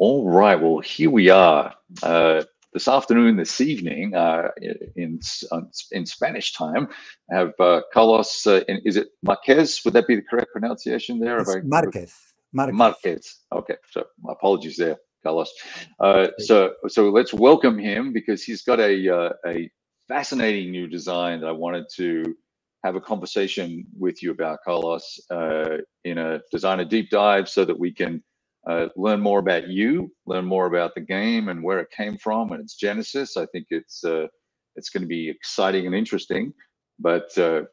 All right, well, here we are this afternoon, this evening in Spanish time. I have Carlos, is it Márquez? Would that be the correct pronunciation there? It's Márquez. Márquez. Okay, so my apologies there, Carlos. So let's welcome him because he's got a fascinating new design that I wanted to have a conversation with you about, Carlos, in a designer deep dive so that we can learn more about you, learn more about the game and where it came from and its genesis. I think it's going to be exciting and interesting. But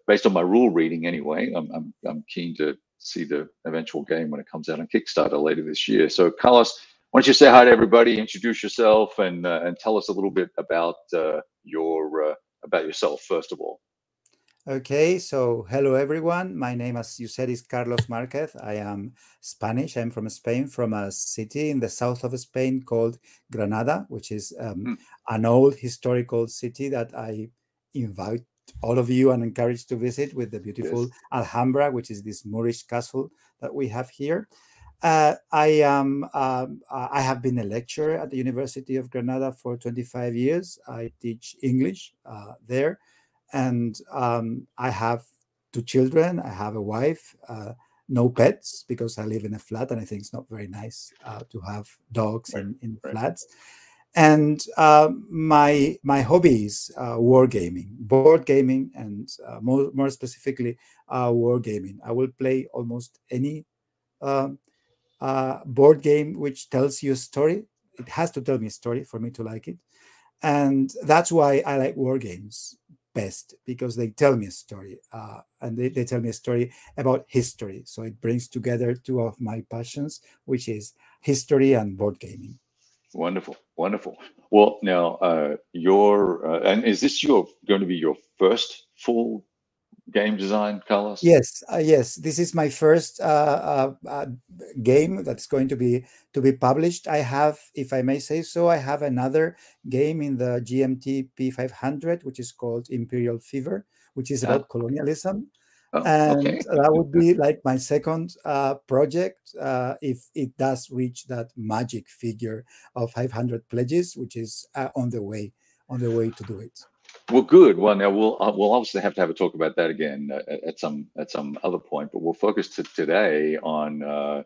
based on my rule reading, anyway, I'm keen to see the eventual game when it comes out on Kickstarter later this year. So, Carlos, why don't you say hi to everybody, introduce yourself, and tell us a little bit about yourself first of all. Okay, so hello everyone. My name, as you said, is Carlos Márquez. I am Spanish. I'm from Spain, from a city in the south of Spain called Granada, which is an old historical city that I invite all of you and encourage to visit with the beautiful Alhambra, which is this Moorish castle that we have here. I have been a lecturer at the University of Granada for 25 years. I teach English there. And I have 2 children. I have a wife, no pets, because I live in a flat, and I think it's not very nice to have dogs in flats. And my hobby is wargaming, board gaming, and more specifically, wargaming. I will play almost any board game which tells you a story. It has to tell me a story for me to like it. And that's why I like wargames best, because they tell me a story, and they tell me a story about history. So it brings together 2 of my passions, which is history and board gaming. Wonderful, wonderful. Well, now and is this going to be your first full game design, Carlos? Yes, yes. This is my first game that's going to be published. I have, if I may say so, I have another game in the GMT-P500, which is called Imperial Fever, which is about colonialism, and that would be like my second project if it does reach that magic figure of 500 pledges, which is on the way to do it. Well, good. Well, now we'll obviously have to have a talk about that again at some other point, but we'll focus today on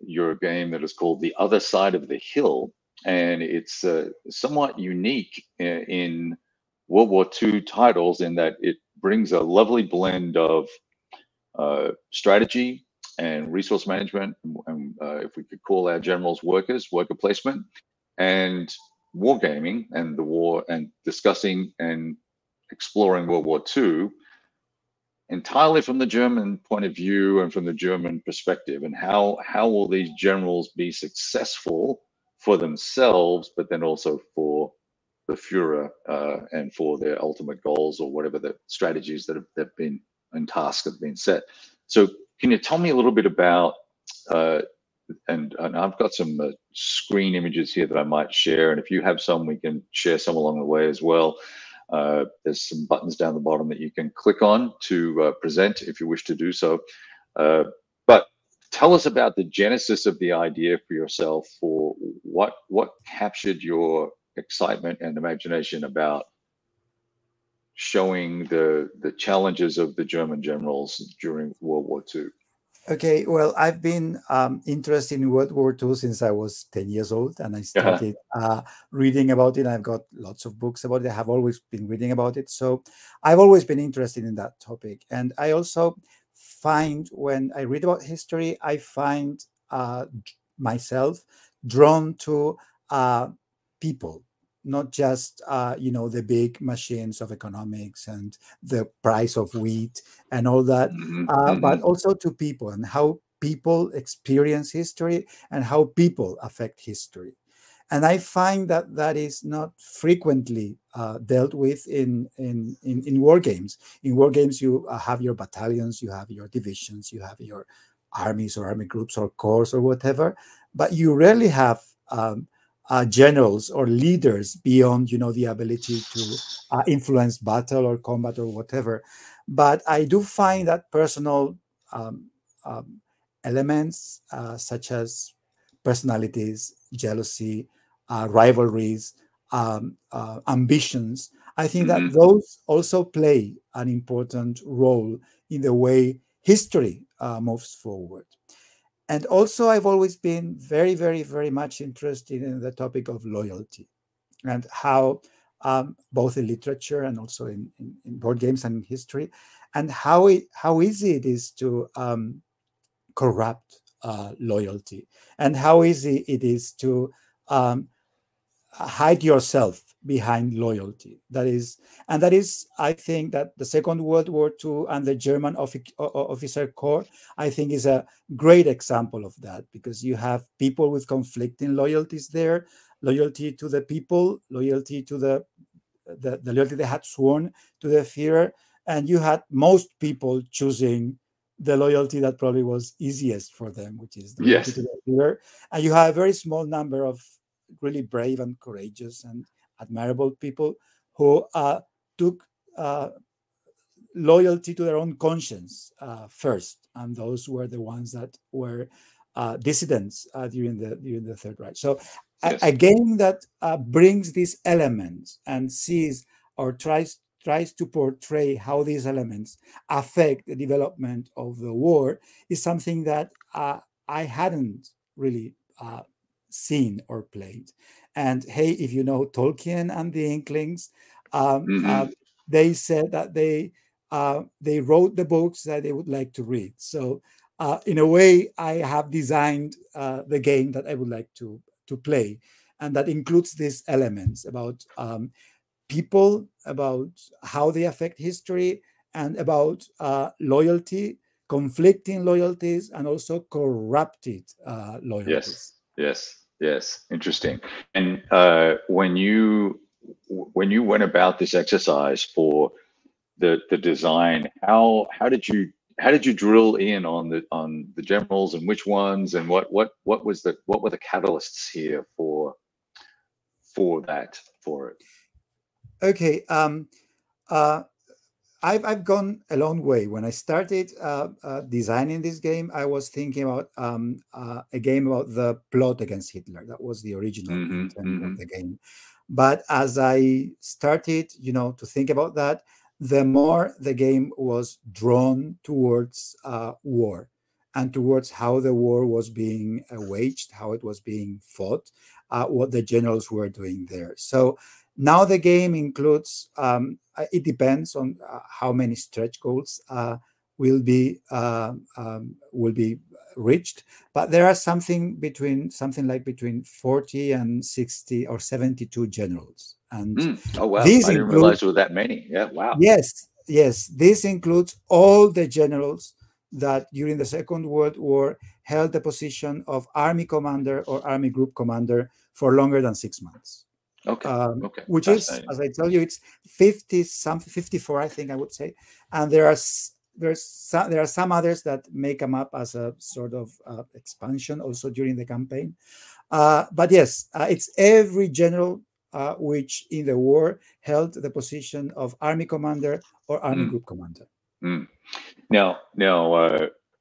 your game that is called The Other Side of the Hill, and it's somewhat unique in World War II titles in that it brings a lovely blend of strategy and resource management, and if we could call our generals workers, worker placement, and wargaming and the war, and discussing and exploring World War II entirely from the German point of view and from the German perspective, and how will these generals be successful for themselves, but then also for the Führer and for their ultimate goals, or whatever the strategies that have been and tasks have been set. So can you tell me a little bit about and I've got some screen images here that I might share, and if you have some, we can share some along the way as well. There's some buttons down the bottom that you can click on to present if you wish to do so. But tell us about the genesis of the idea for yourself, for what captured your excitement and imagination about showing the challenges of the German generals during World War II. Okay, well, I've been interested in World War II since I was 10 years old, and I started reading about it. I've got lots of books about it. I have always been reading about it. So I've always been interested in that topic. And I also find, when I read about history, I find myself drawn to people, not just, you know, the big machines of economics and the price of wheat and all that, but also to people and how people experience history and how people affect history. And I find that that is not frequently dealt with in war games. In war games, you have your battalions, you have your divisions, you have your armies or army groups or corps or whatever, but you rarely have generals or leaders beyond, you know, the ability to influence battle or combat or whatever. But I do find that personal elements such as personalities, jealousy, rivalries, ambitions. I think that those also play an important role in the way history moves forward. And also, I've always been very, very, very much interested in the topic of loyalty and how, both in literature and also in board games and in history, and how easy it is to corrupt loyalty, and how easy it is to hide yourself behind loyalty. That is, and that is, I think that the Second World War II and the German officer corps, I think, is a great example of that, because you have people with conflicting loyalties there, loyalty to the people, loyalty to the loyalty they had sworn to the Führer, and you had most people choosing the loyalty that probably was easiest for them, which is the loyalty to the Führer. And you have a very small number of really brave and courageous and admirable people who took loyalty to their own conscience first, and those were the ones that were dissidents during the Third Reich. So a game that brings these elements and sees or tries to portray how these elements affect the development of the war is something that I hadn't really seen or played. And hey, if you know Tolkien and the Inklings, they said that they wrote the books that they would like to read. So in a way, I have designed the game that I would like to play, and that includes these elements about people, about how they affect history, and about loyalty, conflicting loyalties, and also corrupted loyalties. Yes. Interesting. And when you went about this exercise for the design, how did you drill in on the generals, and which ones, and what were the catalysts here for it? Okay. I've gone a long way. When I started designing this game, I was thinking about a game about the plot against Hitler. That was the original intent of the game. But as I started, to think about that, the more the game was drawn towards war and towards how the war was being waged, how it was being fought, what the generals were doing there. So now the game includes, it depends on how many stretch goals will be reached, but there are something like between 40 and 60 or 72 generals. And oh wow, I didn't realize there were that many. Yeah, wow. Yes. This includes all the generals that during the Second World War held the position of army commander or army group commander for longer than 6 months. Okay. Which is, as I tell you, it's 54, I think I would say, and there are some others that may come up as a sort of expansion also during the campaign. But yes, it's every general which in the war held the position of army commander or army group commander. Now,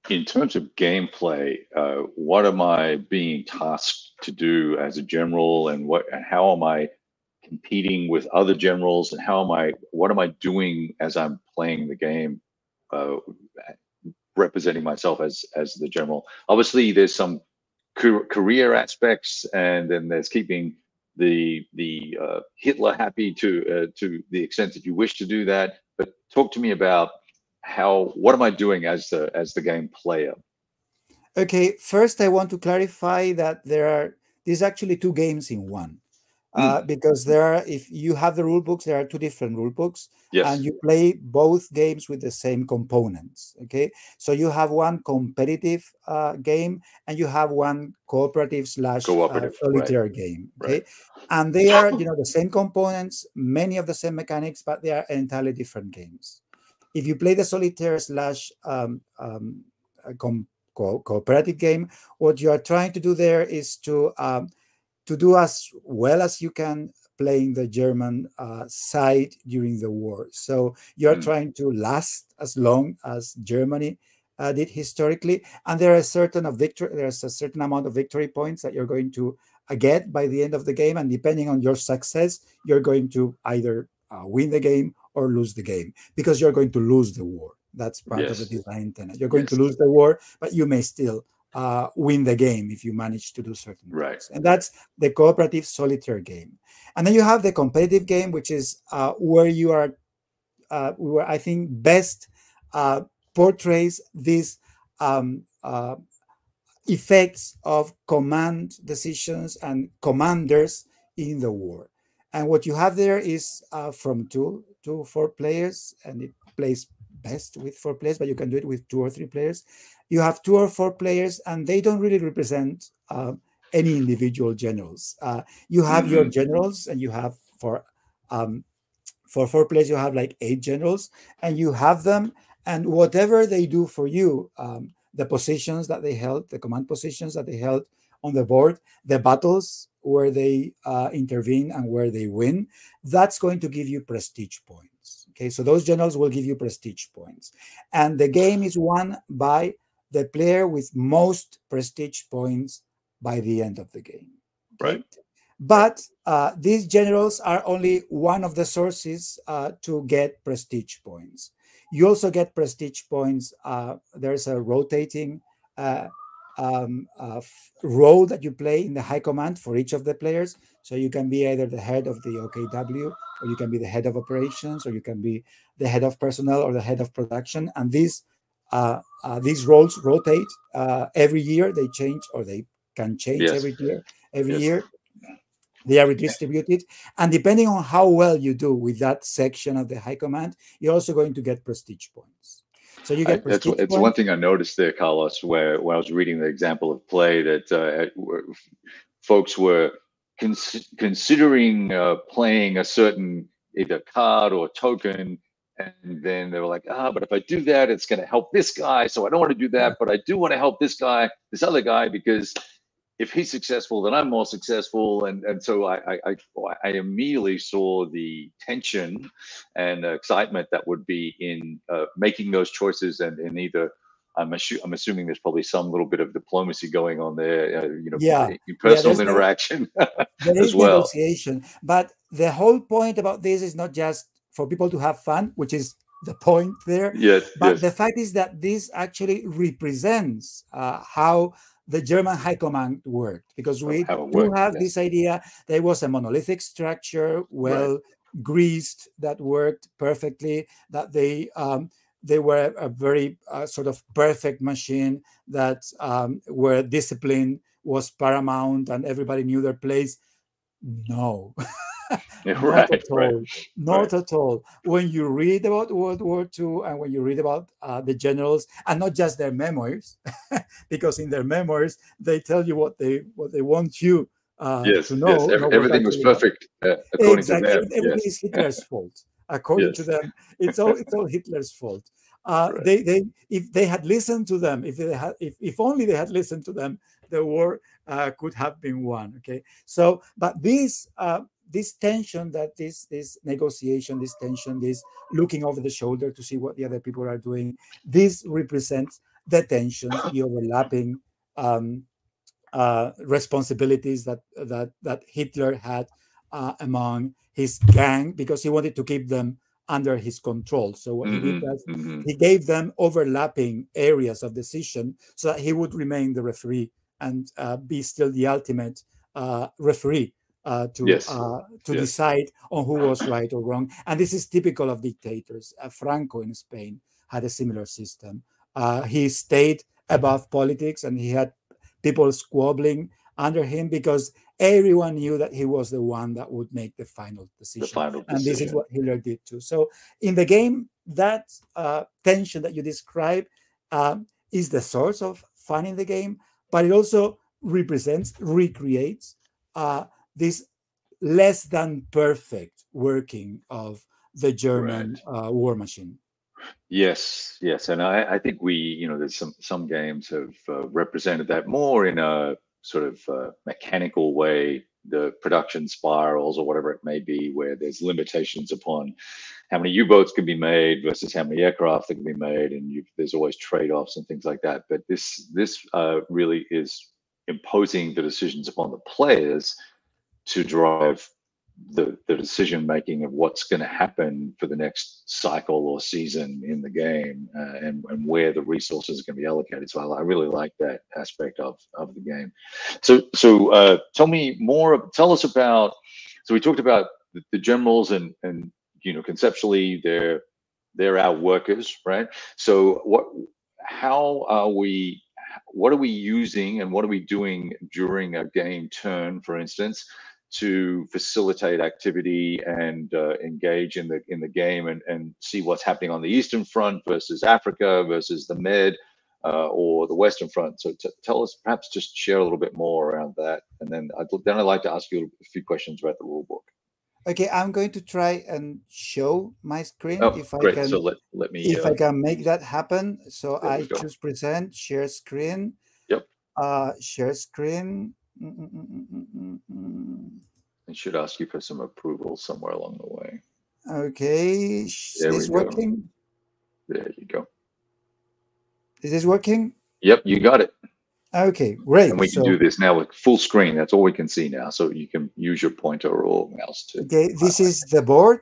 in terms of gameplay, what am I being tasked to do as a general, and how am I competing with other generals, and what am I doing as I'm playing the game, representing myself as the general? Obviously, there's some career aspects, and then there's keeping the Hitler happy to the extent that you wish to do that. But talk to me about what am I doing as the game player? Okay, first I want to clarify that there's actually two games in one, because if you have the rule books, there are two different rule books, and you play both games with the same components. Okay, so you have one competitive game, and you have one cooperative/solitary game. Okay, and they are the same components, many of the same mechanics, but they are entirely different games. If you play the solitaire/cooperative game, what you are trying to do there is to do as well as you can playing the German side during the war. So you are trying to last as long as Germany did historically, and there's a certain amount of victory points that you're going to get by the end of the game, and depending on your success, you're going to either win the game or lose the game, because you're going to lose the war. That's part of the design tenet. You're going to lose the war, but you may still win the game if you manage to do certain things. And that's the cooperative solitaire game. And then you have the competitive game, which is where you are, where I think best portrays these effects of command decisions and commanders in the war. And what you have there is from 2 to 4 players, and it plays best with 4 players, but you can do it with 2 or 3 players. You have 2 or 4 players, and they don't really represent any individual generals. You have your generals, and you have for 4 players, you have like 8 generals, and you have them, and whatever they do for you, the positions that they held, the command positions that they held on the board, the battles where they intervene and where they win, that's going to give you prestige points. Okay, so those generals will give you prestige points. And the game is won by the player with most prestige points by the end of the game. Okay? Right. But these generals are only one of the sources to get prestige points. You also get prestige points. There's a rotating role that you play in the high command for each of the players. So you can be either the head of the OKW, or you can be the head of operations, or you can be the head of personnel, or the head of production. And these roles rotate every year. They change, or they can change every year. Every year they are redistributed. And depending on how well you do with that section of the high command, you're also going to get prestige points. So you get prestige points. It's one thing I noticed there, Carlos, where I was reading the example of play that folks were considering playing a certain either card or token, and then they were like, but if I do that, it's going to help this guy, so I don't want to do that, but I do want to help this guy, this other guy, because if he's successful, then I'm more successful. And so I immediately saw the tension and excitement that would be in making those choices. And either, I'm assuming there's probably some little bit of diplomacy going on there, you know, personal interaction as well. Negotiation. But the whole point about this is not just for people to have fun, which is the point there. Yes, but the fact is that this actually represents how the German high command worked, because we do have this idea there was a monolithic structure, greased, that worked perfectly, that they were a very sort of perfect machine, that where discipline was paramount and everybody knew their place. No. Not at all. When you read about World War II, and when you read about the generals, and not just their memoirs, because in their memoirs they tell you what they want you to know. Everything was perfect according to them. Everything is Hitler's fault. According to them, it's all Hitler's fault. If they had listened to them, if only they had listened to them, the war could have been won. Okay, so but these. This tension, that this negotiation, this tension, this looking over the shoulder to see what the other people are doing, this represents the tensions, the overlapping responsibilities that Hitler had among his gang, because he wanted to keep them under his control. So what he did was he gave them overlapping areas of decision so that he would remain the referee and be still the ultimate referee. To decide on who was right or wrong. And this is typical of dictators. Franco in Spain had a similar system. He stayed above politics, and he had people squabbling under him because everyone knew that he was the one that would make the final decision. And this is what Hitler did too. So in the game, that tension that you describe is the source of fun in the game, but it also recreates this less than perfect working of the German war machine. Yes, yes, and I think there's some games have represented that more in a sort of mechanical way the production spirals or whatever it may be, where there's limitations upon how many U-boats can be made versus how many aircraft that can be made, and there's always trade-offs and things like that. But this really is imposing the decisions upon the players to drive the decision making of what's going to happen for the next cycle or season in the game, and where the resources are going to be allocated. So I really like that aspect of the game. So tell me more. Tell us about. So we talked about the generals, and you know, conceptually they're our workers, right? So how are we? What are we using, and what are we doing during a game turn, for instance, to facilitate activity and engage in the game and see what's happening on the Eastern Front versus Africa versus the Med or the Western Front? So tell us, perhaps just share a little bit more around that, and then I'd like to ask you a few questions about the rule book. Okay, I'm going to try and show my screen if I great. Can. So let me. If I can make that happen, so I choose present, share screen. Yep. Share screen. I should ask you for some approval somewhere along the way. Okay, is this working? There you go. Is this working? Yep, you got it. Okay, great. And we can do this now with full screen. That's all we can see now. So you can use your pointer or mouse to. Okay, this is the board,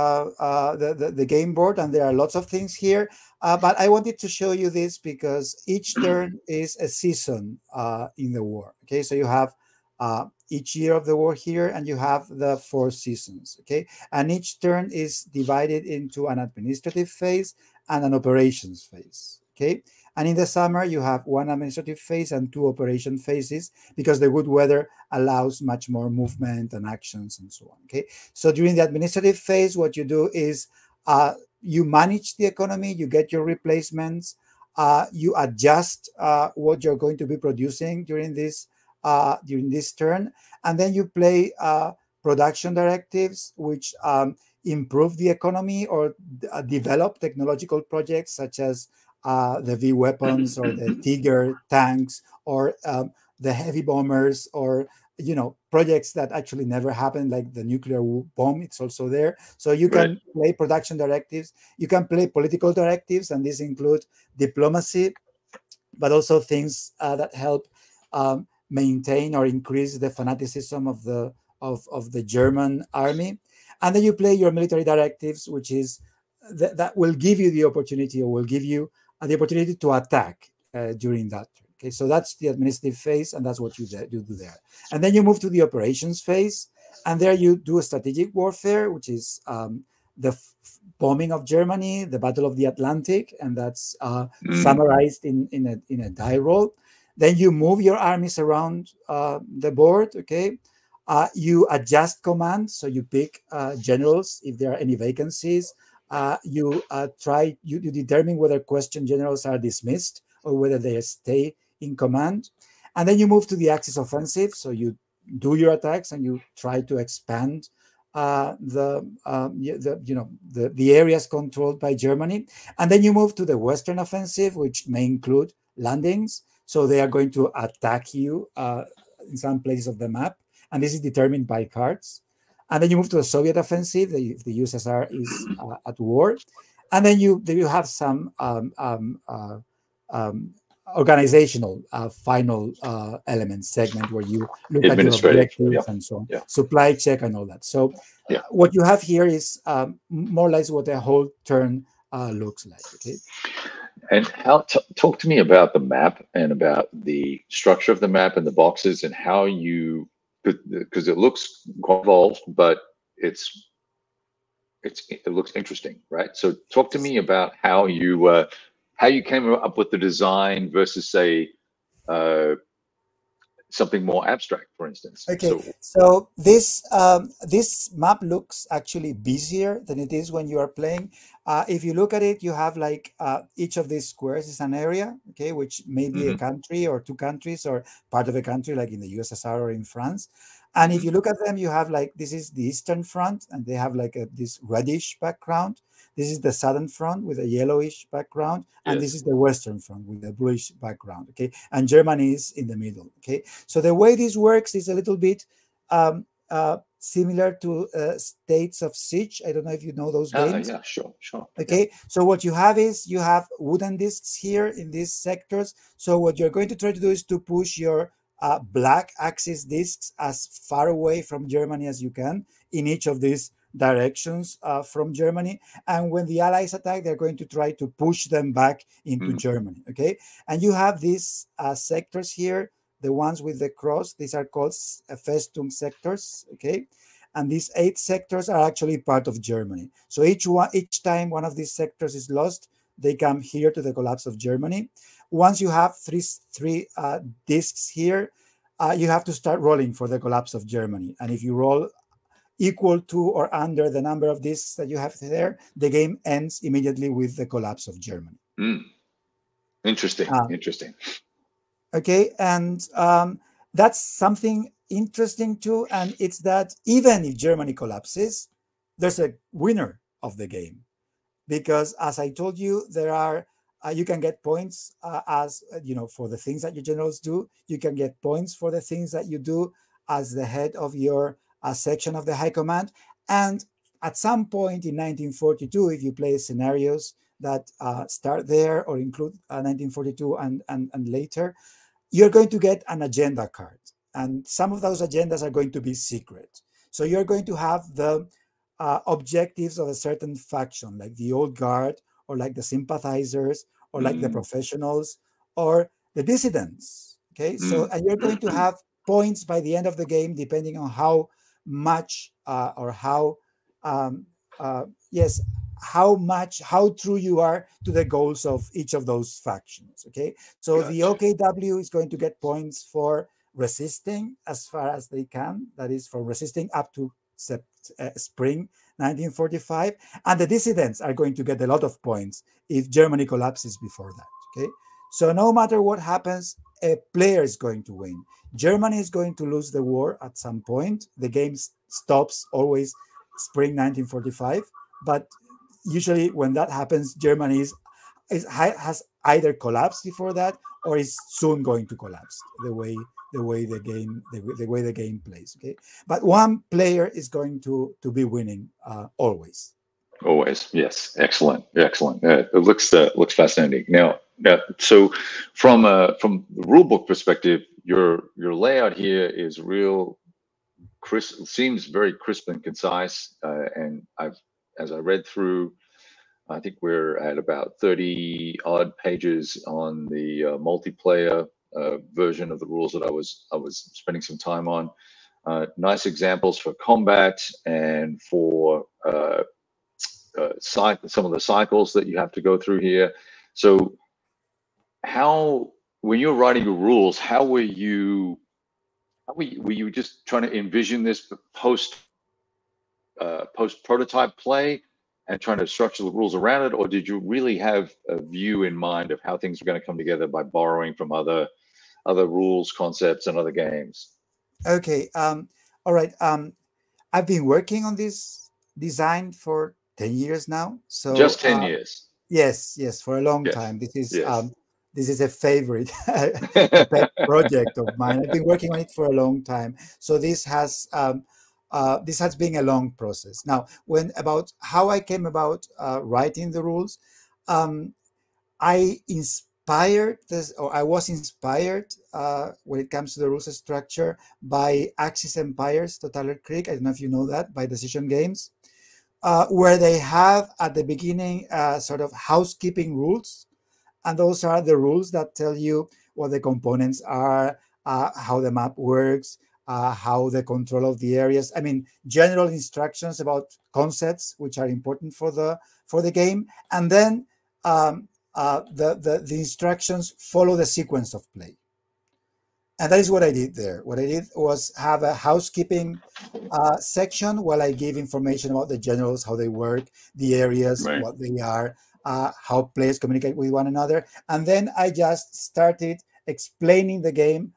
the game board, and there are lots of things here. But I wanted to show you this because each turn is a season in the war. Okay, so you have each year of the war here, and you have the 4 seasons. Okay, and each turn is divided into an administrative phase and an operations phase. Okay. And in the summer, you have 1 administrative phase and 2 operation phases, because the good weather allows much more movement and actions and so on. Okay, so during the administrative phase, what you do is you manage the economy, you get your replacements, you adjust what you're going to be producing during this turn, and then you play production directives, which improve the economy or develop technological projects such as the V weapons or the Tiger tanks or the heavy bombers, or you know, projects that actually never happened, like the nuclear bomb. It's also there. So you can play production directives, you can play political directives, and these include diplomacy, but also things that help maintain or increase the fanaticism of the German army. And then you play your military directives, which is that will give you the opportunity, or will give you the opportunity to attack during that turn. Okay, so that's the administrative phase, and that's what you do there. And then you move to the operations phase, and there you do a strategic warfare, which is the bombing of Germany, the Battle of the Atlantic, and that's summarized in a die roll. Then you move your armies around the board. Okay, you adjust commands, so you pick generals if there are any vacancies. You determine whether question generals are dismissed or whether they stay in command. And then you move to the Axis offensive. So you do your attacks and you try to expand the areas controlled by Germany. And then you move to the Western offensive, which may include landings. So they are going to attack you in some places of the map. And this is determined by cards. And then you move to the Soviet offensive, the USSR is at war. And then you have some organizational final element segment where you look at your objectives and so on, supply check and all that. So what you have here is more or less what the whole turn looks like. Okay. And talk to me about the map and about the structure of the map and the boxes and how you. Because it looks quite involved, but it looks interesting, right? So talk to me about how you came up with the design versus say something more abstract, for instance. Okay, so this map looks actually busier than it is when you are playing. If you look at it, you have like each of these squares is an area, okay, which may be a country or 2 countries or part of a country, like in the USSR or in France. And if you look at them, you have like, this is the Eastern Front, and they have like this reddish background. This is the Southern Front with a yellowish background, and this is the Western Front with a bluish background, okay? And Germany is in the middle, okay? So the way this works is a little bit similar to states of siege. I don't know if you know those games. Yeah, sure, sure. Okay, yeah. So what you have is you have wooden discs here in these sectors. So what you're going to try to do is to push your black axis discs as far away from Germany as you can in each of these directions from Germany, and when the Allies attack, they're going to try to push them back into Germany, okay? And you have these sectors here, the ones with the cross, these are called Festung sectors, okay? And these 8 sectors are actually part of Germany. So each time one of these sectors is lost, they come here to the collapse of Germany. Once you have three discs here, you have to start rolling for the collapse of Germany. And if you roll equal to or under the number of discs that you have there, the game ends immediately with the collapse of Germany. Interesting, interesting. Okay, and that's something interesting too, and it's that even if Germany collapses, there's a winner of the game. Because as I told you, there are, you can get points as, you know, for the things that your generals do. You can get points for the things that you do as the head of your a section of the High Command. And at some point in 1942, if you play scenarios that start there or include 1942 and later, you're going to get an agenda card. And some of those agendas are going to be secret. So you're going to have the objectives of a certain faction, like the Old Guard, or like the sympathizers, or like the professionals, or the dissidents, okay? So, and you're going to have points by the end of the game, depending on how much or how true you are to the goals of each of those factions. Okay, so the OKW is going to get points for resisting as far as they can, that is for resisting up to spring 1945, and the dissidents are going to get a lot of points if Germany collapses before that. Okay, so no matter what happens, a player is going to win. Germany is going to lose the war at some point. The game stops always spring 1945, but usually when that happens, Germany has either collapsed before that or is soon going to collapse. The way the game plays. Okay, but one player is going to be winning always. Always, yes, excellent, excellent. It looks fascinating. Now, so from the rulebook perspective, your layout here is real crisp. Seems very crisp and concise. And as I read through, I think we're at about 30-odd pages on the multiplayer version of the rules that I was spending some time on. Nice examples for combat and for some of the cycles that you have to go through here. So how, when you're writing your rules, were you just trying to envision this post prototype play and trying to structure the rules around it, or did you really have a view in mind of how things are going to come together by borrowing from other rules, concepts, and other games? Okay, all right. I've been working on this design for 10 years now, so just 10 years. Yes, for a long time. This is a favorite project of mine. I've been working on it for a long time, so this has been a long process. Now, about how I came about writing the rules, I was inspired when it comes to the rules structure by Axis Empires, Totaler Krieg. I don't know if you know that, by Decision Games. Where they have at the beginning sort of housekeeping rules, and those are the rules that tell you what the components are, how the map works, how the control of the areas. I mean, general instructions about concepts which are important for the game, and then the instructions follow the sequence of play. And that is what I did there. What I did was have a housekeeping section where I gave information about the generals, how they work, the areas, what they are, how players communicate with one another. And then I just started explaining the game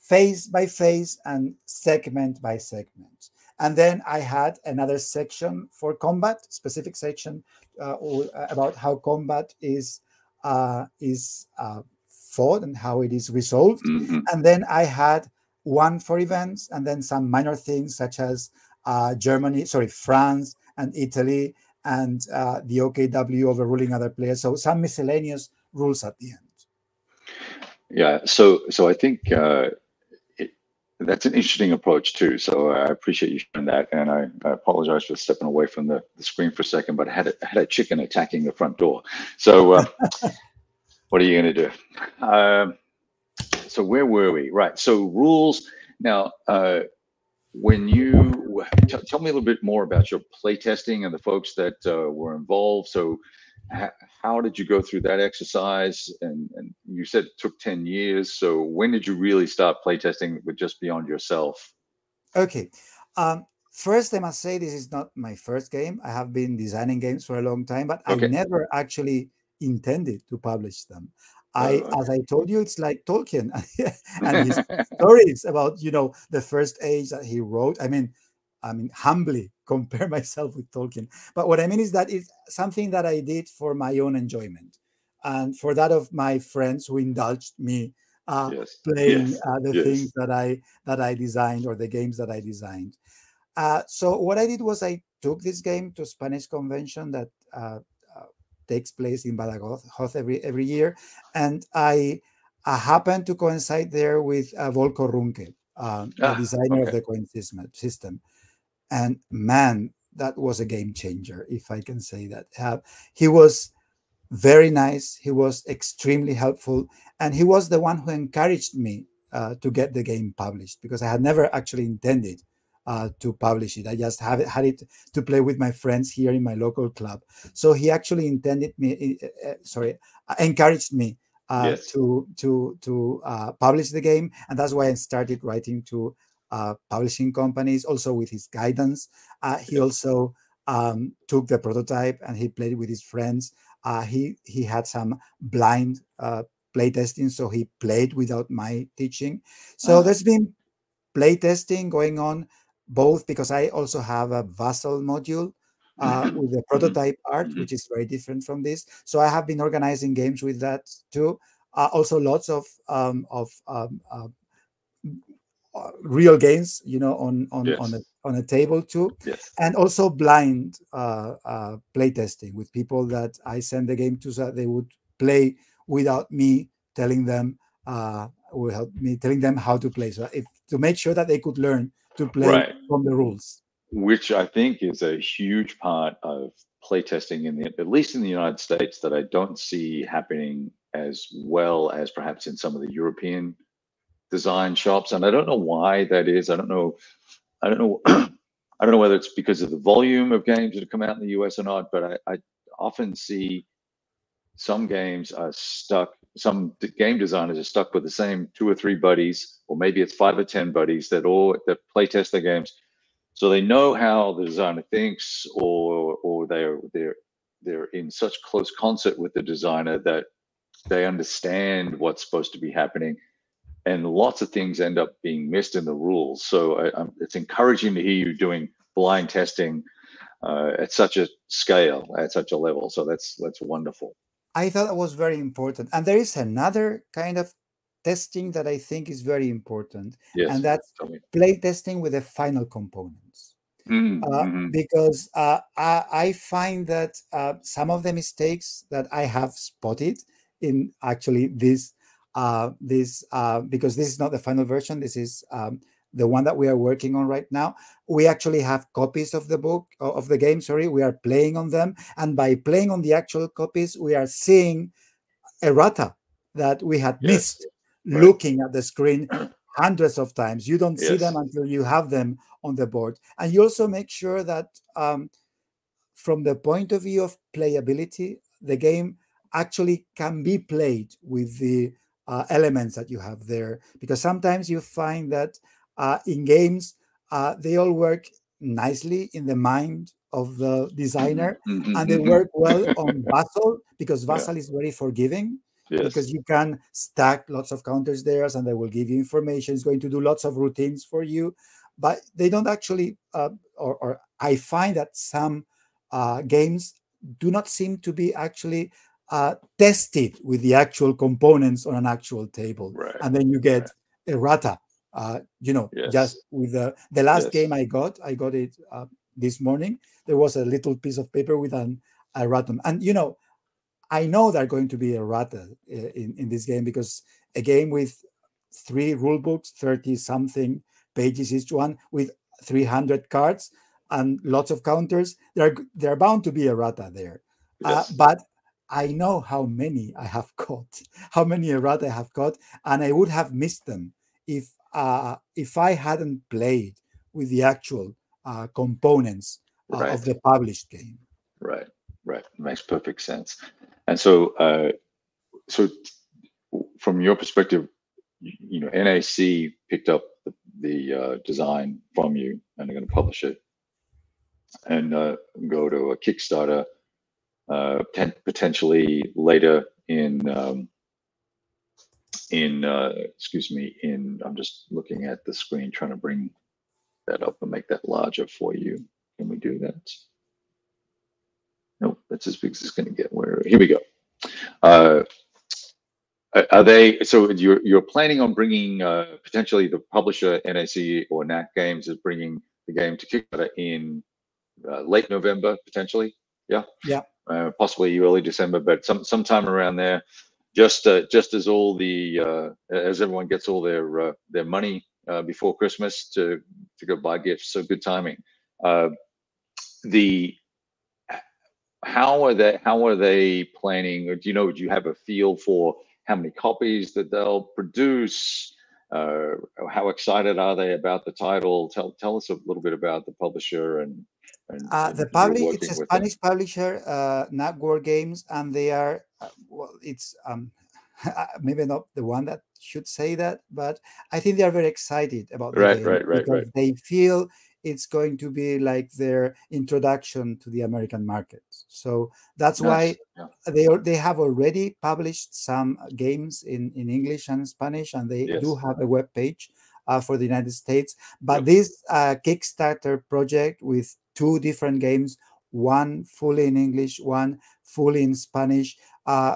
phase by phase and segment by segment. And then I had another section for combat, specific section about how combat is fought and how it is resolved. And then I had one for events, and then some minor things such as France and Italy, and the OKW overruling other players. So some miscellaneous rules at the end. Yeah, so I think that's an interesting approach too. So I appreciate you sharing that, and I apologize for stepping away from the screen for a second, but I had a chicken attacking the front door. So what are you going to do? So where were we? Right. So rules. Now, when you tell me a little bit more about your playtesting and the folks that were involved. So how did you go through that exercise? And you said it took 10 years. So when did you really start playtesting with just Beyond Yourself? Okay. First, I must say this is not my first game. I have been designing games for a long time, but okay. I never actually intended to publish them. As I told you, it's like Tolkien and his stories about, you know, the first age that he wrote. I mean, humbly compare myself with Tolkien. But what I mean is that it's something that I did for my own enjoyment and for that of my friends who indulged me playing things that I designed, or the games that I designed. So what I did was I took this game to Spanish Convention that takes place in Badajoz every year, and I happened to coincide there with Volko Runke, the designer of the coin system. And man, that was a game changer, if I can say that. He was very nice, he was extremely helpful, and he was the one who encouraged me to get the game published, because I had never actually intended to publish it. I just had it to play with my friends here in my local club. So he actually encouraged me to publish the game, and that's why I started writing to publishing companies. Also with his guidance, he also took the prototype and he played with his friends. He had some blind playtesting, so he played without my teaching. So there's been playtesting going on. Both because I also have a Vassal module with the prototype art, which is very different from this. So I have been organizing games with that too. Also, lots of real games, you know, on a table too, and also blind playtesting with people that I send the game to, so that they would play without me telling them how to play. So to make sure that they could learn to play from the rules, which I think is a huge part of playtesting at least in the United States, that I don't see happening as well as perhaps in some of the European design shops. And I don't know why that is. I don't know I don't know whether it's because of the volume of games that have come out in the US or not, but I often see some games are stuck. Some game designers are stuck with the same 2 or 3 buddies, or maybe it's 5 or 10 buddies that play test their games. So they know how the designer thinks, or they're in such close concert with the designer that they understand what's supposed to be happening, and lots of things end up being missed in the rules. So it's encouraging to hear you doing blind testing at such a scale, at such a level. So that's wonderful. I thought that was very important. And there is another kind of testing that I think is very important, and that's play testing with the final components. Because I find that some of the mistakes that I have spotted in actually this, because this is not the final version, this is the one that we are working on right now. We actually have copies of the book, of the game, sorry. We are playing on them. And by playing on the actual copies, we are seeing errata that we had missed looking at the screen hundreds of times. You don't see them until you have them on the board. And you also make sure that from the point of view of playability, the game actually can be played with the elements that you have there. Because sometimes you find that in games, they all work nicely in the mind of the designer, and they work well on Vassal, because Vassal is very forgiving, because you can stack lots of counters there, and they will give you information. It's going to do lots of routines for you, but they don't actually, or I find that some games do not seem to be actually tested with the actual components on an actual table, and then you get errata. Just with the last game I got it this morning. There was a little piece of paper with a erratum, and you know, I know there are going to be errata in this game, because a game with 3 rule books, 30-something pages each one, with 300 cards and lots of counters, there are bound to be errata there. But I know how many I have caught, how many errata I have caught, and I would have missed them if I hadn't played with the actual components of the published game. Right, right, makes perfect sense. And so, so from your perspective, you know, NAC picked up the design from you, and they're going to publish it and go to a Kickstarter potentially later in excuse me, in, I'm just looking at the screen trying to bring that up and make that larger for you. Can we do that? Nope, that's as big as it's going to get. Where, here we go. Are they, so you're planning on bringing potentially the publisher NAC or NAC Games is bringing the game to Kickstarter in late November, potentially? Yeah. Yeah. Possibly early December, but sometime around there, just as all the as everyone gets all their money before Christmas to go buy gifts. So good timing. How are they planning? Or do you know? Do you have a feel for how many copies that they'll produce? How excited are they about the title? Tell us a little bit about the publisher and the publisher. It's a Spanish publisher, NAC Wargames, and they are well. It's maybe not the one that should say that, but I think they are very excited about the game, because they feel it's going to be like their introduction to the American market. So that's why they have already published some games in English and Spanish, and they do have a web page for the United States. But this Kickstarter project with 2 different games, one fully in English, one fully in Spanish,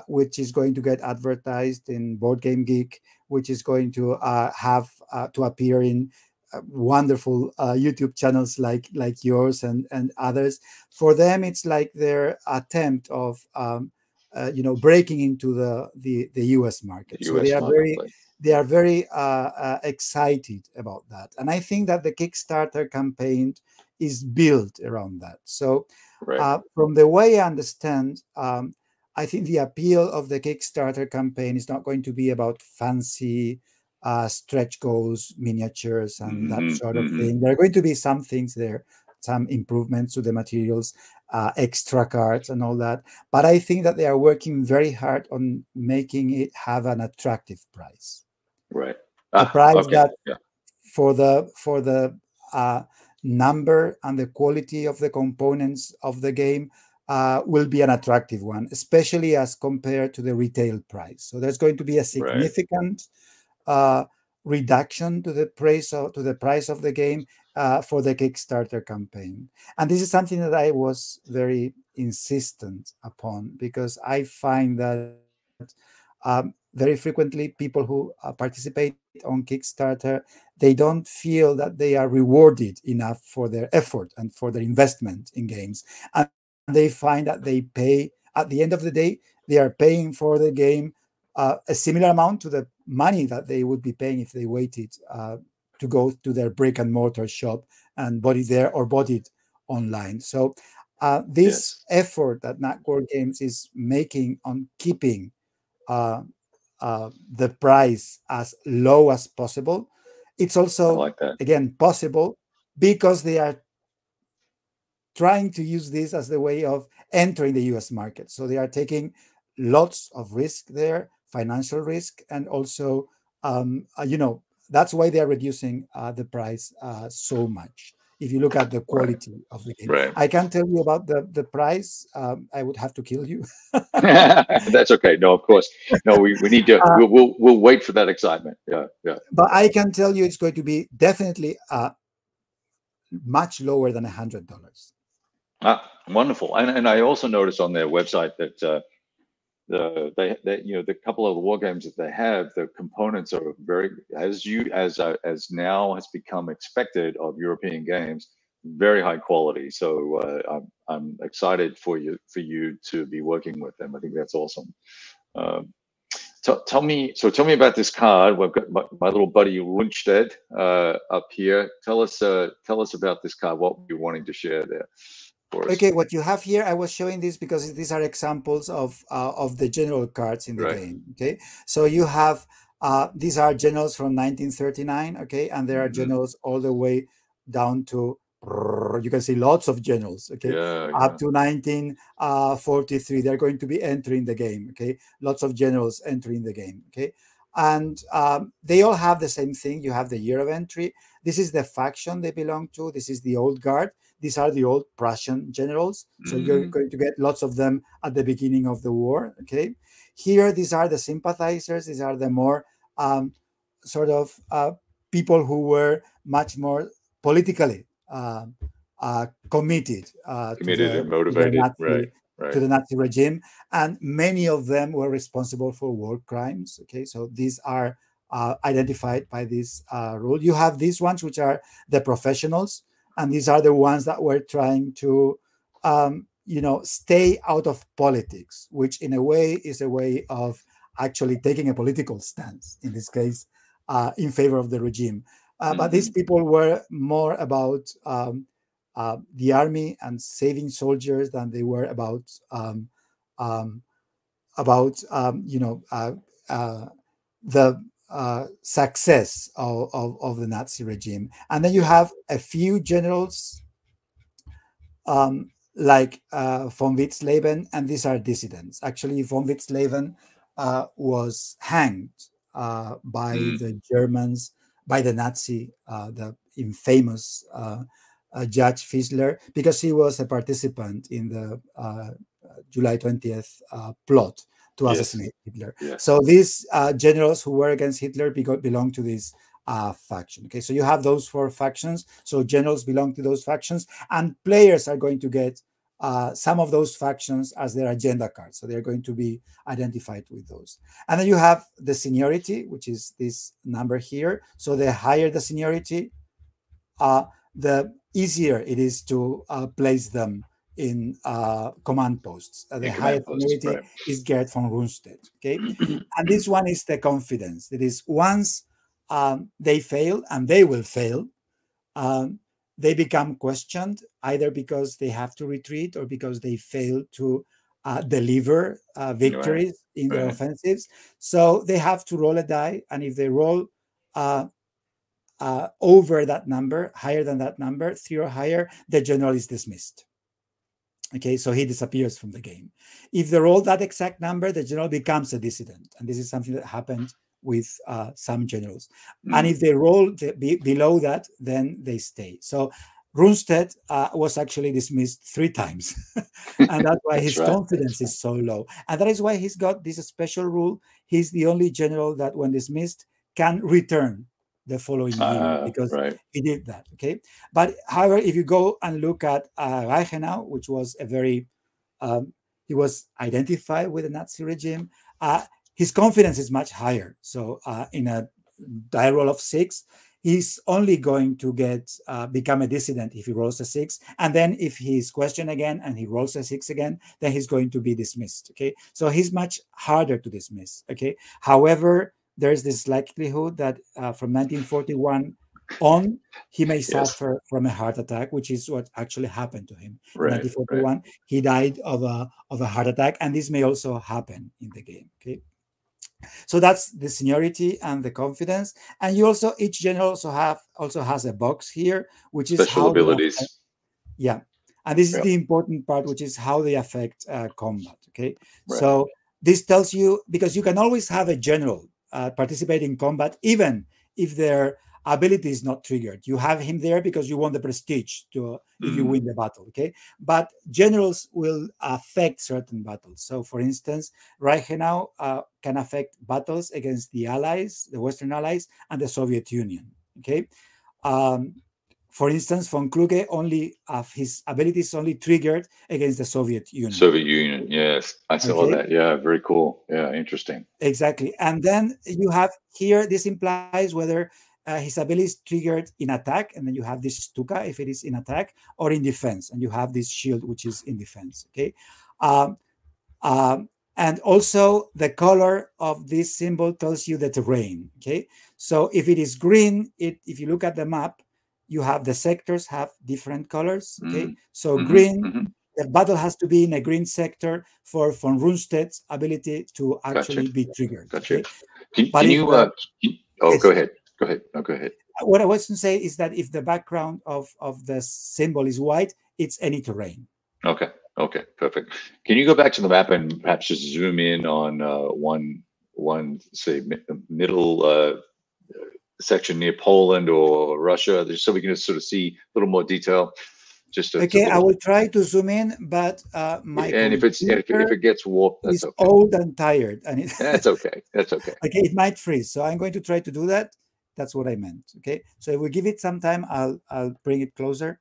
which is going to get advertised in Board Game Geek, which is going to have to appear in wonderful YouTube channels like yours and others. For them, it's like their attempt of you know, breaking into the US market. So they are very excited about that, and I think that the Kickstarter campaign is built around that. So from the way I understand, I think the appeal of the Kickstarter campaign is not going to be about fancy stretch goals, miniatures, and that sort of thing. There are going to be some things there, some improvements to the materials, extra cards and all that. But I think that they are working very hard on making it have an attractive price. Right. A price that for the number and the quality of the components of the game will be an attractive one, especially as compared to the retail price. So there's going to be a significant reduction to the price of the game for the Kickstarter campaign. And this is something that I was very insistent upon, because I find that very frequently people who participate on Kickstarter, they don't feel that they are rewarded enough for their effort and for their investment in games. And they find that they pay, at the end of the day, they are paying for the game a similar amount to the money that they would be paying if they waited to go to their brick and mortar shop and bought it there or bought it online. So this effort that NAC Wargames is making on keeping the price as low as possible, it's also, again, possible because they are trying to use this as the way of entering the US market. So they are taking lots of risk there, financial risk, and also, you know, that's why they are reducing the price so much. If you look at the quality of the game, I can't tell you about the price. I would have to kill you. That's okay. No, of course. No, we need to. We'll wait for that excitement. Yeah, yeah. But I can tell you, it's going to be definitely much lower than $100. Ah, wonderful. And I also noticed on their website that the couple of the war games that they have, the components are very, as now has become expected of European games, very high quality. So I'm excited for you to be working with them. I think that's awesome. Tell me about this card. We've got my little buddy Rundstedt up here. Tell us about this card. What you're wanting to share there. Okay, what you have here, I was showing this because these are examples of the general cards in the game. Okay, so you have these are generals from 1939. Okay, and there are generals all the way down to, you can see lots of generals. Okay, up to 1943, they're going to be entering the game. Okay, lots of generals entering the game. Okay, and they all have the same thing. You have the year of entry. This is the faction they belong to. This is the old guard. These are the old Prussian generals. So you're going to get lots of them at the beginning of the war. Okay, here these are the sympathizers. These are the more sort of people who were much more politically committed and motivated to the Nazi regime, and many of them were responsible for war crimes. Okay, so these are identified by this rule. You have these ones, which are the professionals. And these are the ones that were trying to, you know, stay out of politics, which in a way is a way of actually taking a political stance, in this case, in favor of the regime. But these people were more about the army and saving soldiers than they were about the success of the Nazi regime. And then you have a few generals like von Witzleben, and these are dissidents. Actually, von Witzleben was hanged by the Germans, by the Nazi, the infamous Judge Fisler, because he was a participant in the July 20th plot to assassinate Hitler. So these generals who were against Hitler belong to this faction. Okay, so you have those four factions. So generals belong to those factions, and players are going to get some of those factions as their agenda cards. So they're going to be identified with those. And then you have the seniority, which is this number here. So the higher the seniority, the easier it is to place them in command posts. The highest seniority is Gerd von Rundstedt. Okay, and this one is the confidence. That is, once they fail, and they will fail, they become questioned either because they have to retreat or because they fail to deliver victories in their offensives. So they have to roll a die, and if they roll over that number, higher than that number, 3 or higher, the general is dismissed. Okay, so he disappears from the game. If they roll that exact number, the general becomes a dissident. And this is something that happened with some generals. And if they roll below that, then they stay. So Rundstedt was actually dismissed 3 times. And that's why his confidence is so low. And that is why he's got this special rule. He's the only general that, when dismissed, can return the following year, because he did that. Okay, but however, if you go and look at Reichenau, which was a very, he was identified with the Nazi regime, his confidence is much higher. So in a die roll of 6, he's only going to get become a dissident if he rolls a 6, and then if he's questioned again and he rolls a 6 again, then he's going to be dismissed. Okay, so he's much harder to dismiss. Okay, however, there is this likelihood that from 1941 on, he may suffer from a heart attack, which is what actually happened to him. In 1941, he died of a heart attack, and this may also happen in the game. Okay, so that's the seniority and the confidence, and you also, each general also has a box here, which special is how abilities. Affect, and this is the important part, which is how they affect combat. Okay, so this tells you, because you can always have a general participate in combat, even if their ability is not triggered. You have him there because you want the prestige to if you win the battle. Okay, but generals will affect certain battles. So, for instance, Reichenau can affect battles against the Allies, the Western Allies, and the Soviet Union. Okay, For instance, von Kluge only of his abilities only triggered against the Soviet Union. Soviet Union, yes, I saw that. Yeah, very cool. Yeah, interesting. Exactly, and then you have here. This implies whether his abilities triggered in attack, and then you have this Stuka if it is in attack or in defense, and you have this shield which is in defense. Okay, and also the color of this symbol tells you the terrain. Okay, so if it is green, if you look at the map. You have the sectors have different colors. Okay, so green, the battle has to be in a green sector for von Rundstedt's ability to actually be triggered. Gotcha. Okay? Go ahead. What I was to say is that if the background of the symbol is white, it's any terrain. Okay. Okay. Perfect. Can you go back to the map and perhaps just zoom in on one say middle? Section near Poland or Russia, just so we can just sort of see a little more detail. Just to, okay, I will try to zoom in, but my and if it gets warped, that's okay. Old and tired, and it, that's okay. That's okay. Okay, it might freeze, so I'm going to try to do that. That's what I meant. Okay, so if we give it some time, I'll bring it closer.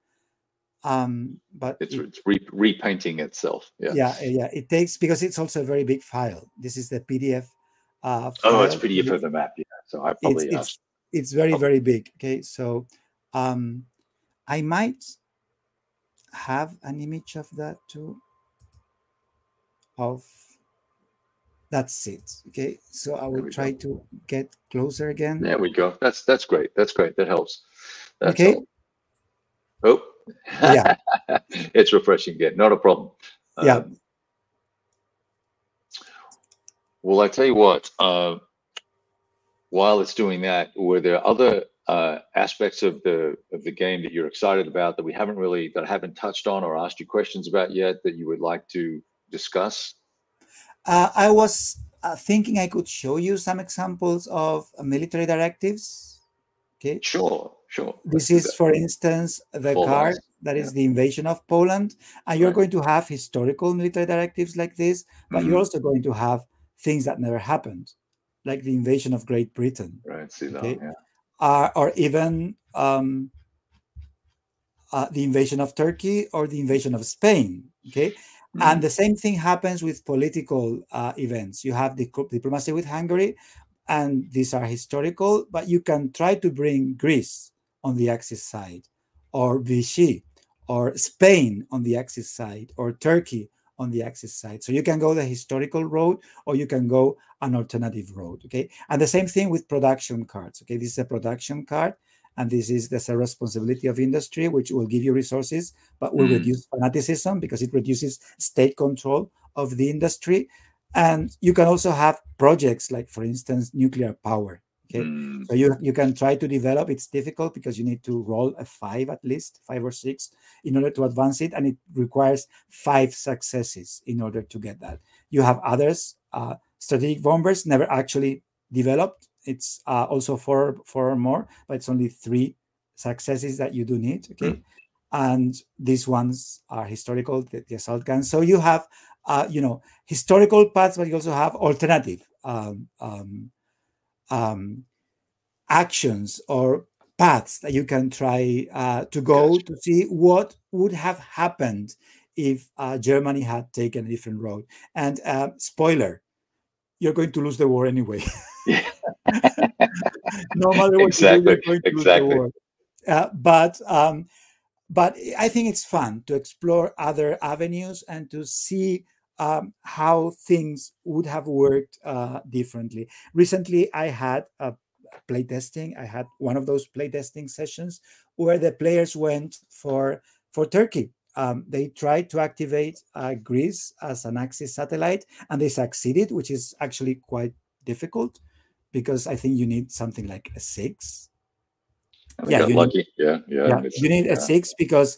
But it's repainting itself. Yeah, yeah, yeah. It takes because it's also a very big file. This is the PDF. Oh, it's PDF of the map. Yeah, so I probably. It's very, very big. Okay, so I might have an image of that too. That's it. Okay, so I will try to get closer again. There we go. That's great. That's great. That helps. That's okay. Help. Oh, yeah. It's refreshing again. Not a problem. Yeah. Well, I tell you what. While it's doing that, were there other aspects of the game that you're excited about that we haven't really, that I haven't touched on or asked you questions about yet that you would like to discuss? I was thinking I could show you some examples of military directives. Okay. Sure, sure. This is, for instance, the card that is the invasion of Poland, and you're going to have historical military directives like this, but you're also going to have things that never happened. Like the invasion of Great Britain, right? See that, yeah. Or even the invasion of Turkey or the invasion of Spain. Okay, and the same thing happens with political events. You have the diplomacy with Hungary, and these are historical. But you can try to bring Greece on the Axis side, or Vichy, or Spain on the Axis side, or Turkey. On the Axis side. So you can go the historical road or you can go an alternative road, okay? And the same thing with production cards, okay? This is a production card and this is the responsibility of industry, which will give you resources, but will reduce fanaticism because it reduces state control of the industry. And you can also have projects like, for instance, nuclear power, okay? So you can try to develop. It's difficult because you need to roll a 5 at least, 5 or 6, in order to advance it. And it requires 5 successes in order to get that. You have others. Strategic bombers never actually developed. It's also 4 or more, but it's only 3 successes that you do need. Okay, and these ones are historical, the assault guns. So you have, you know, historical paths, but you also have alternative actions or paths that you can try to go to see what would have happened if Germany had taken a different road. And spoiler, you're going to lose the war anyway. No matter what you do, you're going to lose the war. But I think it's fun to explore other avenues and to see how things would have worked differently. Recently, I had a playtesting. I had one of those playtesting sessions where the players went for Turkey. They tried to activate Greece as an Axis satellite, and they succeeded, which is actually quite difficult because I think you need something like a 6. Yeah, you need a 6 because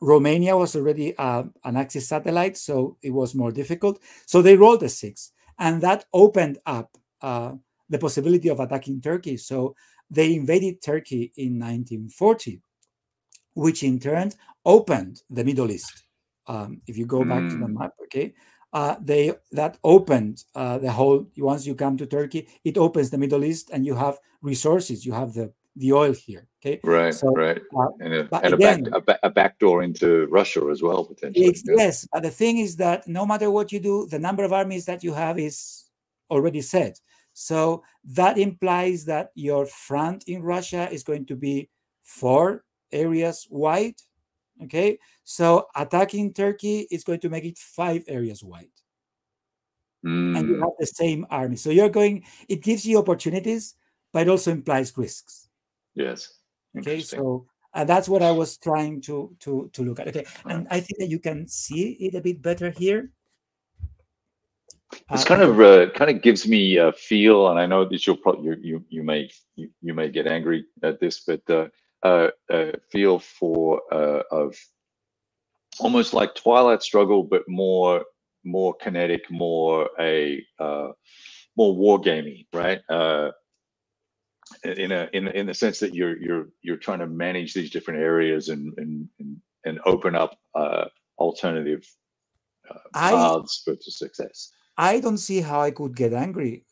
Romania was already an Axis satellite, so it was more difficult. So they rolled a 6, and that opened up the possibility of attacking Turkey. So they invaded Turkey in 1940, which in turn opened the Middle East. If you go back to the map, okay, that opened the whole. Once you come to Turkey, it opens the Middle East, and you have resources. You have the the oil here. Okay, right, so, right, and a backdoor into Russia as well potentially. Yes, but the thing is that no matter what you do, the number of armies that you have is already set. So that implies that your front in Russia is going to be 4 areas wide. Okay, so attacking Turkey is going to make it 5 areas wide. Mm. And you have the same army. So you're going, it gives you opportunities, but it also implies risks. Yes. Okay, so and that's what I was trying to look at. Okay, and I think that you can see it a bit better here. This kind of gives me a feel, and I know that you'll probably you may get angry at this, but feel for of almost like Twilight Struggle, but more kinetic, more wargamey, right? In the sense that you're trying to manage these different areas and open up alternative paths for success. I don't see how I could get angry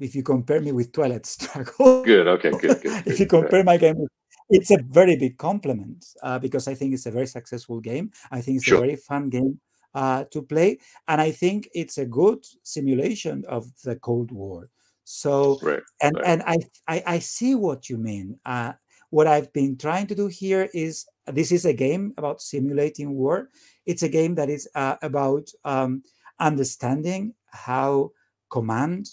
if you compare me with Twilight Struggle. Good, okay, good. If you compare my game, it's a very big compliment because I think it's a very successful game. I think it's a very fun game to play, and I think it's a good simulation of the Cold War. So, and I see what you mean. What I've been trying to do here is, this is a game about simulating war. It's a game that is about understanding how command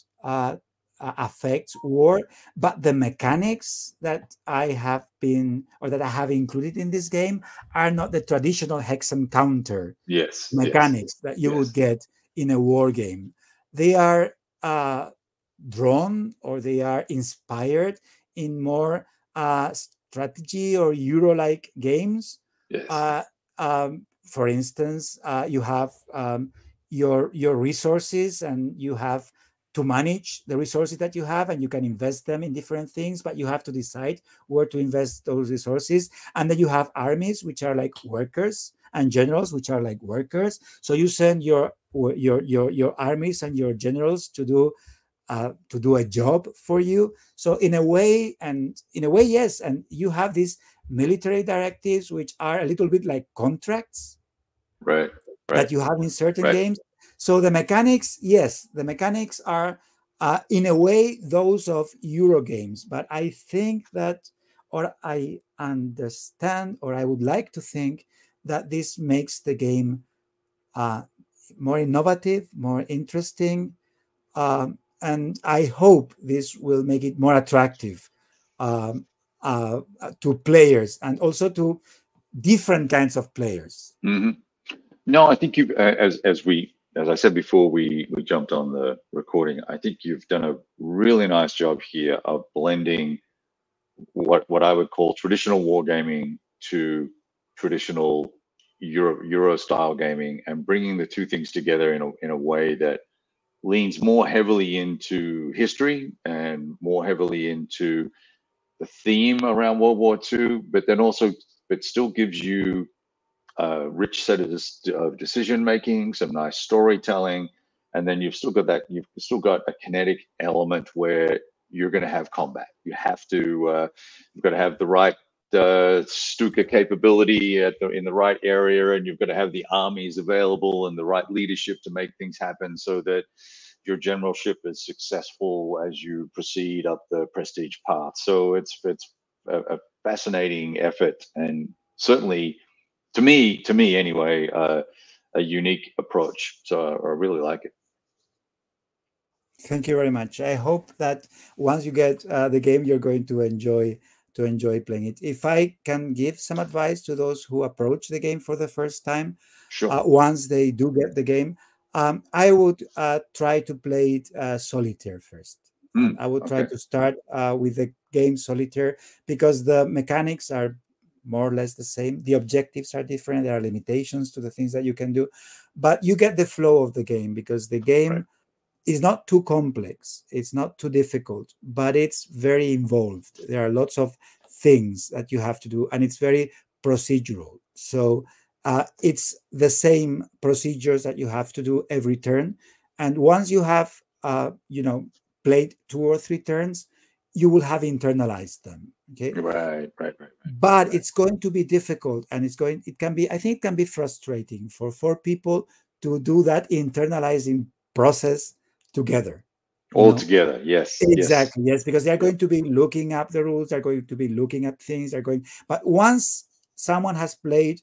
affects war, but the mechanics that I have been, or that I have included in this game, are not the traditional hex and counter mechanics that you would get in a war game. They are drawn, or they are inspired in more strategy or Euro-like games. Yes. For instance, you have your resources, and you have to manage the resources that you have, and you can invest them in different things, but you have to decide where to invest those resources. And then you have armies, which are like workers, and generals, which are like workers. So you send your armies and your generals to do a job for you. So in a way, yes, and you have these military directives, which are a little bit like contracts, that you have in certain games. So the mechanics, yes, the mechanics are in a way those of Euro games, but I think that, or I understand, or I would like to think that this makes the game more innovative, more interesting, and I hope this will make it more attractive to players, and also to different kinds of players. Mm-hmm. No, I think you, as I said before we jumped on the recording, I think you've done a really nice job here of blending what I would call traditional wargaming to traditional Euro style gaming, and bringing the two things together in a way that leans more heavily into history and more heavily into the theme around World War II, but then also it still gives you a rich set of decision making, some nice storytelling, and then you've still got that, you've still got a kinetic element where you're going to have combat. You have to, you've got to have the right Stuka capability in the right area, and you've got to have the armies available and the right leadership to make things happen so that your generalship is successful as you proceed up the prestige path. So it's a fascinating effort, and certainly to me anyway, a unique approach. So I really like it. Thank you very much. I hope that once you get the game, you're going to enjoy playing it. If I can give some advice to those who approach the game for the first time, once they do get the game, I would try to play it solitaire first. Mm, I would try to start with the game solitaire, because the mechanics are more or less the same. The objectives are different. There are limitations to the things that you can do, but you get the flow of the game, because the game is not too complex, it's not too difficult, but it's very involved. There are lots of things that you have to do, and it's very procedural. So it's the same procedures that you have to do every turn. And once you have, played 2 or 3 turns, you will have internalized them. Okay. Right. But it's going to be difficult, and it can be, I think it can be frustrating for people to do that internalizing process together. All together, yes. Exactly, yes, because they're going to be looking up the rules, they're going to be looking at things, they're going, but once someone has played,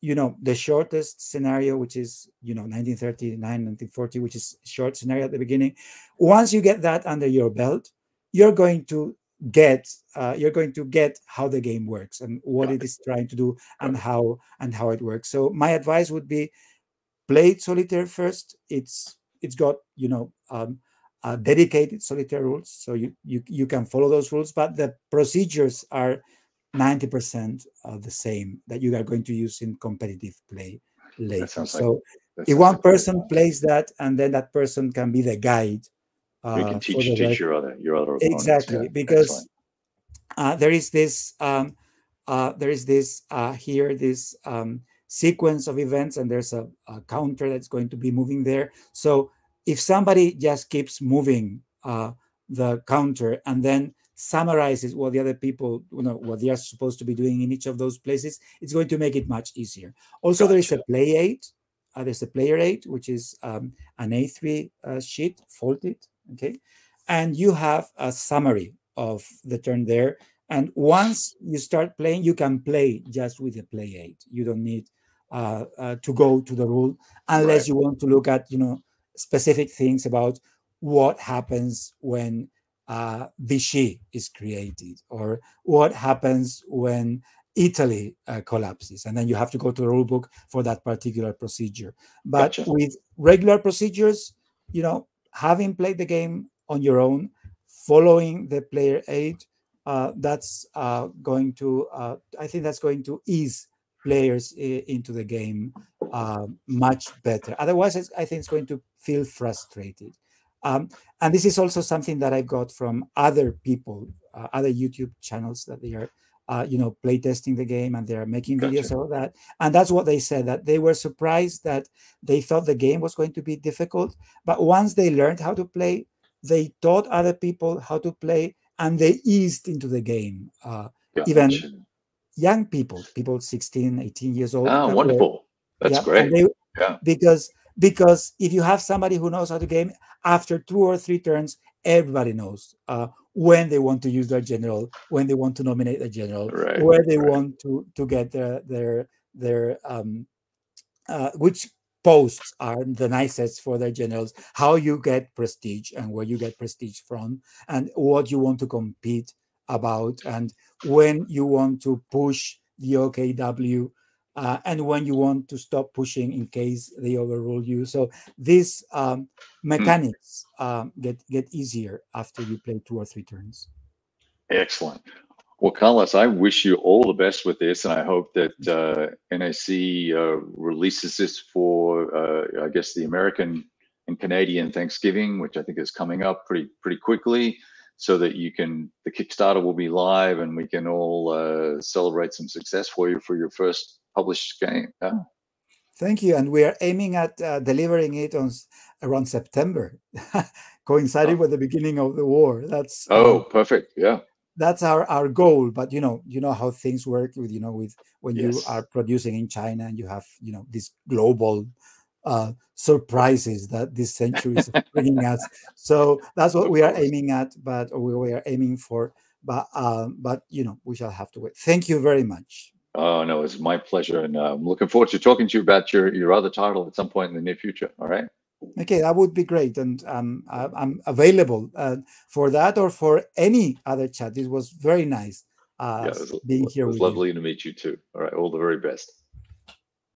you know, the shortest scenario, which is, you know, 1939, 1940, which is short scenario at the beginning, once you get that under your belt, you're going to get how the game works and what it is trying to do and how it works. So my advice would be play solitaire first. It's got, you know, dedicated solitaire rules, so you can follow those rules, but the procedures are 90% the same that you are going to use in competitive play later. So if one person plays that, and then that person can be the guide. You can teach your other opponents. Exactly, because there is this sequence of events, and there's a counter that's going to be moving there. So if somebody just keeps moving the counter and then summarizes what the other people, you know, what they are supposed to be doing in each of those places, it's going to make it much easier. Also, there is a play aid. There's a player aid, which is an A3 sheet, folded, okay? And you have a summary of the turn there. And once you start playing, you can play just with the play aid. You don't need to go to the rule unless you want to look at, you know, specific things about what happens when Vichy is created, or what happens when Italy collapses, and then you have to go to the rule book for that particular procedure. But with regular procedures, you know, having played the game on your own, following the player aid, I think that's going to ease players into the game much better. Otherwise, I think it's going to feel frustrated. And this is also something that I got from other people, other YouTube channels that they are play testing the game, and they're making videos about that. And that's what they said, that they were surprised that they thought the game was going to be difficult. But once they learned how to play, they taught other people how to play, and they eased into the game. Even young people, people 16, 18 years old. Ah, wonderful. That's great. Because if you have somebody who knows how to game, after 2 or 3 turns, everybody knows when they want to use their general, when they want to nominate a general, where they want to get their which posts are the nicest for their generals, how you get prestige and where you get prestige from, and what you want to compete about, and when you want to push the OKW, and when you want to stop pushing in case they overrule you. So these mechanics get easier after you play 2 or 3 turns. Excellent. Well, Carlos, I wish you all the best with this, and I hope that NAC releases this for, I guess, the American and Canadian Thanksgiving, which I think is coming up pretty quickly, so that you can, the Kickstarter will be live, and we can all celebrate some success for you for your first published game. Yeah. Thank you, and we are aiming at delivering it on around September, coinciding with the beginning of the war. That's perfect. Yeah, that's our goal. But you know how things work with when you are producing in China, and you have these global surprises that this century is bringing us. So that's what we are aiming at, but we shall have to wait. Thank you very much. Oh, no, it's my pleasure. And I'm looking forward to talking to you about your other title at some point in the near future. All right. Okay, that would be great. And I'm available for that or for any other chat. It was very nice being here with you. It was lovely to meet you too. All right. All the very best.